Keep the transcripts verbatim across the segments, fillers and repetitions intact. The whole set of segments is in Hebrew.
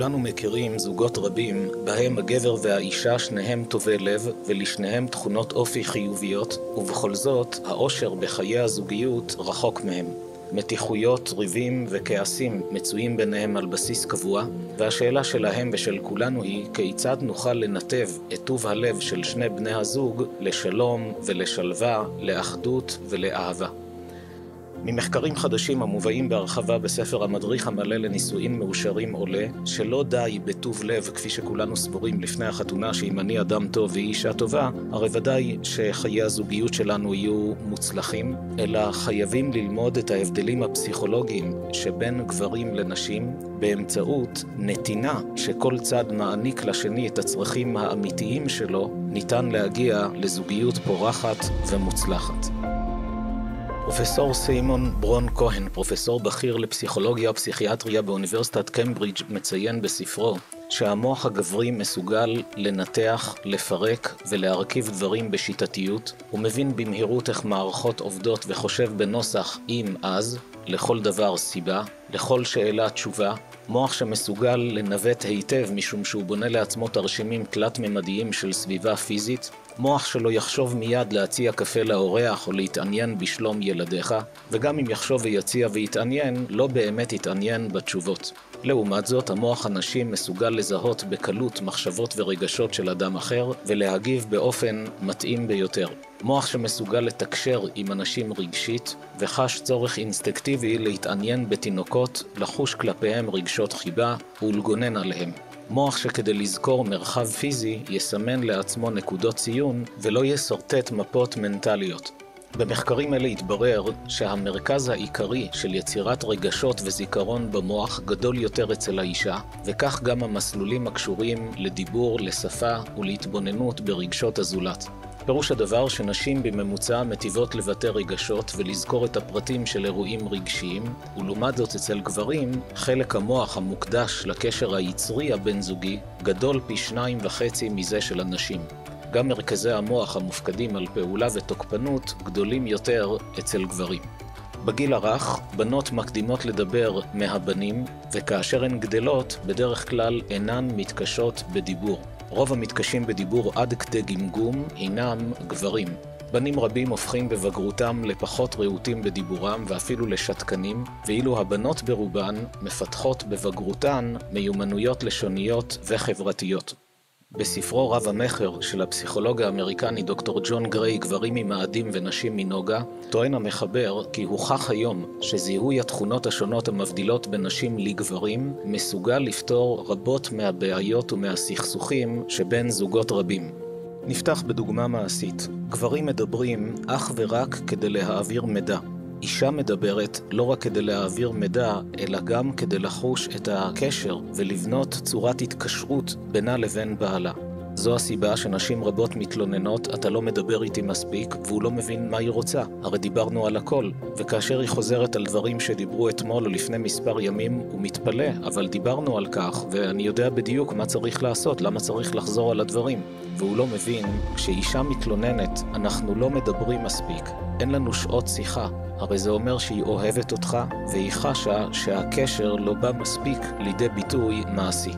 כולנו מכירים זוגות רבים בהם הגבר והאישה שניהם טובי לב ולשניהם תכונות אופי חיוביות, ובכל זאת האושר בחיי הזוגיות רחוק מהם. מתיחויות, ריבים וכעסים מצויים ביניהם על בסיס קבוע, והשאלה שלהם ושל כולנו היא כיצד נוכל לנתב את טוב הלב של שני בני הזוג לשלום ולשלווה, לאחדות ולאהבה. ממחקרים חדשים המובאים בהרחבה בספר המדריך המלא לנישואים מאושרים עולה שלא די בטוב לב כפי שכולנו סבורים לפני החתונה שאם אני אדם טוב והיא אישה טובה, הרי ודאי שחיי הזוגיות שלנו יהיו מוצלחים, אלא חייבים ללמוד את ההבדלים הפסיכולוגיים שבין גברים לנשים באמצעות נתינה שכל צד מעניק לשני את הצרכים האמיתיים שלו, ניתן להגיע לזוגיות פורחת ומוצלחת. פרופסור סיימון ברון כהן, פרופסור בכיר לפסיכולוגיה ופסיכיאטריה באוניברסיטת קמברידג', מציין בספרו שהמוח הגברי מסוגל לנתח, לפרק ולהרכיב דברים בשיטתיות, ומבין במהירות איך מערכות עובדות וחושב בנוסח אם אז, לכל דבר סיבה, לכל שאלה תשובה, מוח שמסוגל לנווט היטב משום שהוא בונה לעצמו תרשימים תלת-ממדיים של סביבה פיזית, מוח שלא יחשוב מיד להציע קפה לאורח או להתעניין בשלום ילדיך, וגם אם יחשוב ויציע ויתעניין, לא באמת יתעניין בתשובות. לעומת זאת, המוח הנשי מסוגל לזהות בקלות מחשבות ורגשות של אדם אחר, ולהגיב באופן מתאים ביותר. מוח שמסוגל לתקשר עם אנשים רגשית, וחש צורך אינסטינקטיבי להתעניין בתינוקות, לחוש כלפיהם רגשות חיבה ולגונן עליהם. מוח שכדי לזכור מרחב פיזי יסמן לעצמו נקודות ציון ולא יסרטט מפות מנטליות. במחקרים אלה התברר שהמרכז העיקרי של יצירת רגשות וזיכרון במוח גדול יותר אצל האישה, וכך גם המסלולים הקשורים לדיבור, לשפה ולהתבוננות ברגשות הזולת. פירוש הדבר שנשים בממוצע מטיבות לבטא רגשות ולזכור את הפרטים של אירועים רגשיים, ולעומת זאת אצל גברים, חלק המוח המוקדש לקשר היצרי הבין-זוגי גדול פי שניים וחצי מזה של הנשים. גם מרכזי המוח המופקדים על פעולה ותוקפנות גדולים יותר אצל גברים. בגיל הרך, בנות מקדימות לדבר מהבנים, וכאשר הן גדלות, בדרך כלל אינן מתקשות בדיבור. רוב המתקשים בדיבור עד כדי גמגום הינם גברים. בנים רבים הופכים בבגרותם לפחות רהוטים בדיבורם ואפילו לשתקנים, ואילו הבנות ברובן מפתחות בבגרותן מיומנויות לשוניות וחברתיות. בספרו רב המחר של הפסיכולוג האמריקני דוקטור ג'ון גריי, גברים ממאדים ונשים מנוגה, טוען המחבר כי הוכח היום שזיהוי התכונות השונות המבדילות בין נשים לגברים מסוגל לפתור רבות מהבעיות ומהסכסוכים שבין זוגות רבים. נפתח בדוגמה מעשית. גברים מדברים אך ורק כדי להעביר מידע. אישה מדברת לא רק כדי להעביר מידע, אלא גם כדי לחוש את הקשר ולבנות צורת התקשרות בינה לבין בעלה. זו הסיבה שנשים רבות מתלוננות, אתה לא מדבר איתי מספיק והוא לא מבין מה היא רוצה, הרי דיברנו על הכל, וכאשר היא חוזרת על דברים שדיברו אתמול או לפני מספר ימים הוא מתפלא, אבל דיברנו על כך ואני יודע בדיוק מה צריך לעשות, למה צריך לחזור על הדברים, והוא לא מבין. כשאישה מתלוננת, אנחנו לא מדברים מספיק, אין לנו שעות שיחה, הרי זה אומר שהיא אוהבת אותך והיא חשה שהקשר לא בא מספיק לידי ביטוי מעשי.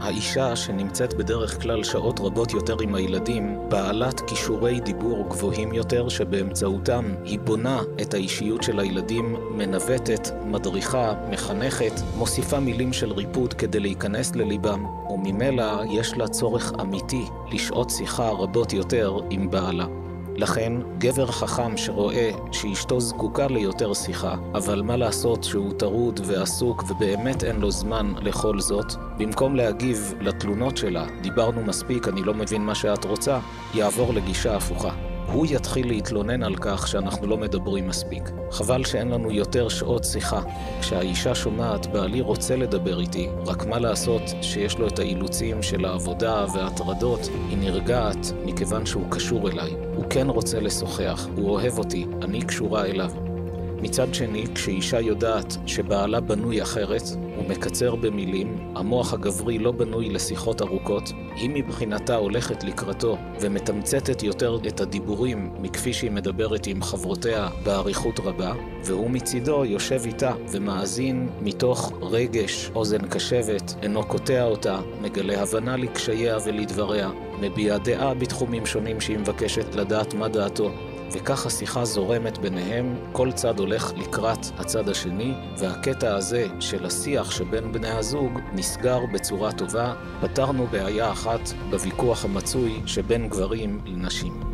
האישה שנמצאת בדרך כלל שעות רבות יותר עם הילדים, בעלת כישורי דיבור גבוהים יותר שבאמצעותם היא בונה את האישיות של הילדים, מנווטת, מדריכה, מחנכת, מוסיפה מילים של ריפוד כדי להיכנס לליבם, וממילא יש לה צורך אמיתי לשעות שיחה רבות יותר עם בעלה. לכן, גבר חכם שרואה שאשתו זקוקה ליותר שיחה, אבל מה לעשות שהוא טרוד ועסוק ובאמת אין לו זמן לכל זאת, במקום להגיב לתלונות שלה, דיברנו מספיק, אני לא מבין מה שאת רוצה, יעבור לגישה הפוכה. הוא יתחיל להתלונן על כך שאנחנו לא מדברים מספיק. חבל שאין לנו יותר שעות שיחה. כשהאישה שומעת, בעלי רוצה לדבר איתי, רק מה לעשות שיש לו את האילוצים של העבודה וההטרדות, היא נרגעת מכיוון שהוא קשור אליי. הוא כן רוצה לשוחח, הוא אוהב אותי, אני קשורה אליו. מצד שני, כשאישה יודעת שבעלה בנוי אחרת, הוא מקצר במילים, המוח הגברי לא בנוי לשיחות ארוכות, היא מבחינתה הולכת לקראתו ומתמצתת יותר את הדיבורים מכפי שהיא מדברת עם חברותיה בעריכות רבה, והוא מצידו יושב איתה ומאזין מתוך רגש, אוזן קשבת, אינו קוטע אותה, מגלה הבנה לקשייה ולדבריה, מביע דעה בתחומים שונים שהיא מבקשת לדעת מה דעתו. וכך השיחה זורמת ביניהם, כל צד הולך לקראת הצד השני, והקטע הזה של השיח שבין בני הזוג נסגר בצורה טובה. פתרנו בעיה אחת בוויכוח המצוי שבין גברים לנשים.